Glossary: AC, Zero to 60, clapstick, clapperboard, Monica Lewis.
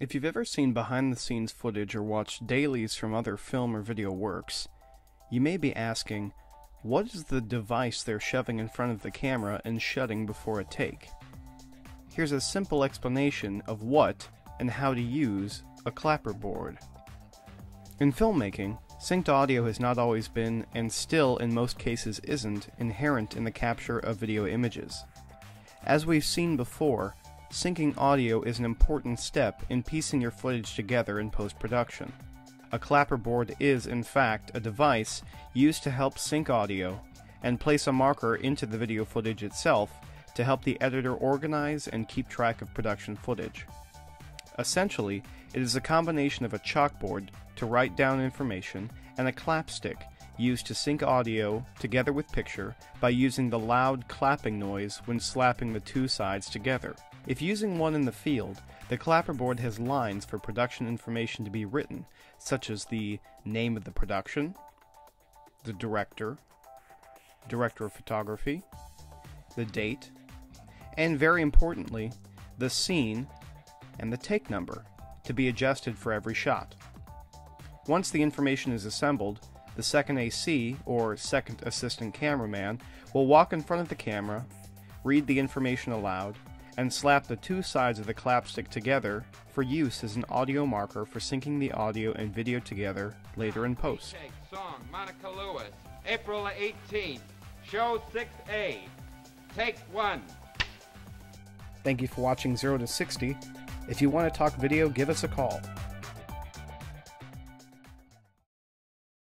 If you've ever seen behind-the-scenes footage or watched dailies from other film or video works, you may be asking, what is the device they're shoving in front of the camera and shutting before a take? Here's a simple explanation of what and how to use a clapperboard. In filmmaking, synced audio has not always been, and still in most cases isn't, inherent in the capture of video images. As we've seen before, syncing audio is an important step in piecing your footage together in post-production. A clapperboard is, in fact, a device used to help sync audio and place a marker into the video footage itself to help the editor organize and keep track of production footage. Essentially, it is a combination of a chalkboard to write down information and a clapstick used to sync audio together with picture by using the loud clapping noise when slapping the two sides together. If using one in the field, the clapperboard has lines for production information to be written, such as the name of the production, the director, director of photography, the date, and very importantly, the scene and the take number to be adjusted for every shot. Once the information is assembled, the second AC, or second assistant cameraman, will walk in front of the camera, read the information aloud, and slap the two sides of the clapstick together for use as an audio marker for syncing the audio and video together later in post. Song, Monica Lewis, April 18th, show 6A, take 1. Thank you for watching Zero to 60. If you want to talk video, give us a call.